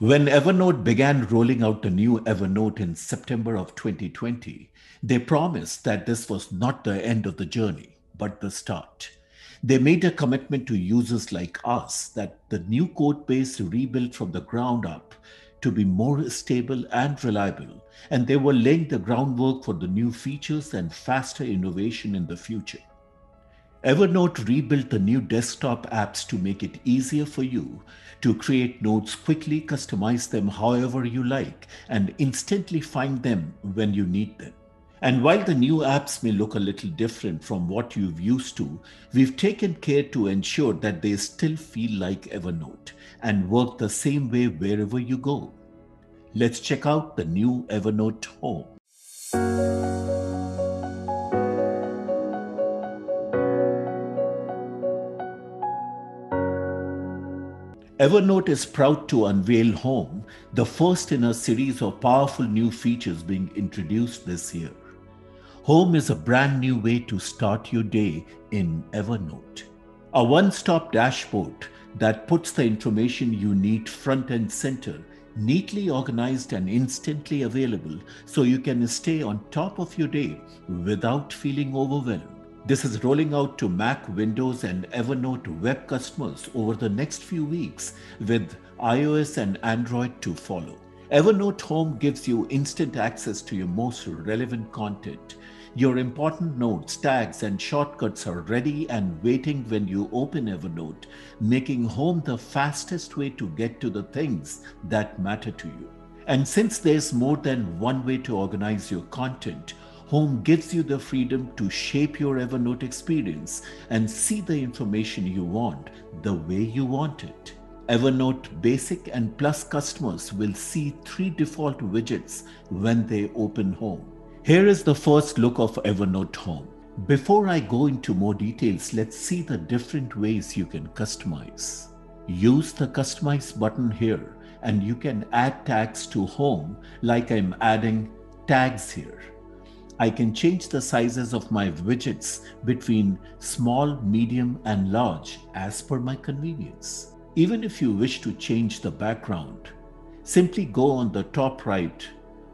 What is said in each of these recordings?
When Evernote began rolling out the new Evernote in September of 2020, they promised that this was not the end of the journey, but the start. They made a commitment to users like us that the new code base rebuilt from the ground up to be more stable and reliable, and they were laying the groundwork for the new features and faster innovation in the future. Evernote rebuilt the new desktop apps to make it easier for you to create notes quickly, customize them however you like, and instantly find them when you need them. And while the new apps may look a little different from what you've used to, we've taken care to ensure that they still feel like Evernote and work the same way wherever you go. Let's check out the new Evernote Home. Evernote is proud to unveil HOME, the first in a series of powerful new features being introduced this year. HOME is a brand new way to start your day in Evernote. A one-stop dashboard that puts the information you need front and center, neatly organized and instantly available, so you can stay on top of your day without feeling overwhelmed. This is rolling out to Mac, Windows, and Evernote web customers over the next few weeks, with iOS and Android to follow. Evernote Home gives you instant access to your most relevant content. Your important notes, tags, and shortcuts are ready and waiting when you open Evernote, making Home the fastest way to get to the things that matter to you. And since there's more than one way to organize your content, HOME gives you the freedom to shape your Evernote experience and see the information you want the way you want it. Evernote Basic and Plus customers will see three default widgets when they open HOME. Here is the first look of Evernote HOME. Before I go into more details, let's see the different ways you can customize. Use the Customize button here, and you can add tags to HOME, like I'm adding tags here. I can change the sizes of my widgets between small, medium, and large as per my convenience. Even if you wish to change the background, simply go on the top right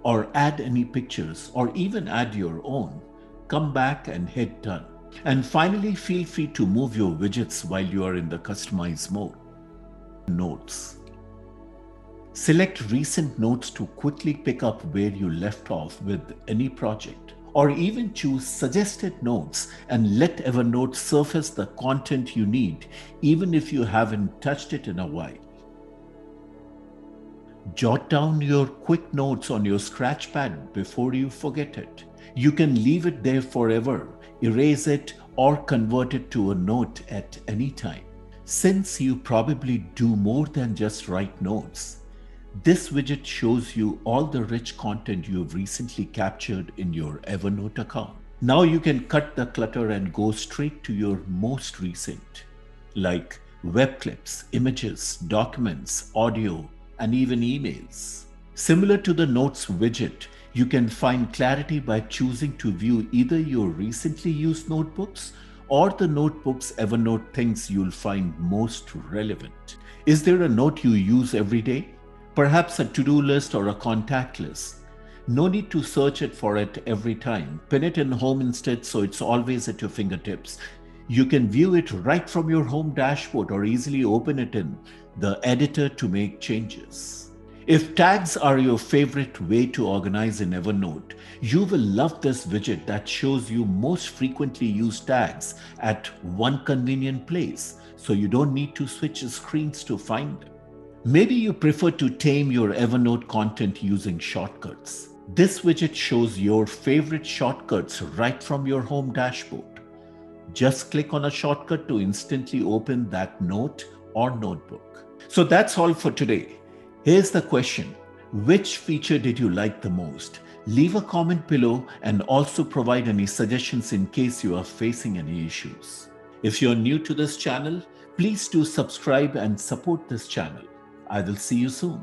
or add any pictures or even add your own. Come back and hit Done. And finally, feel free to move your widgets while you are in the Customize mode. Notes. Select recent notes to quickly pick up where you left off with any project. Or even choose suggested notes and let Evernote surface the content you need, even if you haven't touched it in a while. Jot down your quick notes on your scratch pad before you forget it. You can leave it there forever, erase it, or convert it to a note at any time. Since you probably do more than just write notes, this widget shows you all the rich content you've recently captured in your Evernote account. Now you can cut the clutter and go straight to your most recent, like web clips, images, documents, audio, and even emails. Similar to the Notes widget, you can find clarity by choosing to view either your recently used notebooks or the notebooks Evernote thinks you'll find most relevant. Is there a note you use every day? Perhaps a to-do list or a contact list. No need to search for it every time. Pin it in HOME instead, so it's always at your fingertips. You can view it right from your HOME dashboard or easily open it in the editor to make changes. If tags are your favorite way to organize in Evernote, you will love this widget that shows you most frequently used tags at one convenient place, so you don't need to switch screens to find them. Maybe you prefer to tame your Evernote content using shortcuts. This widget shows your favorite shortcuts right from your HOME dashboard. Just click on a shortcut to instantly open that note or notebook. So that's all for today. Here's the question: which feature did you like the most? Leave a comment below and also provide any suggestions in case you are facing any issues. If you're new to this channel, please do subscribe and support this channel. I will see you soon.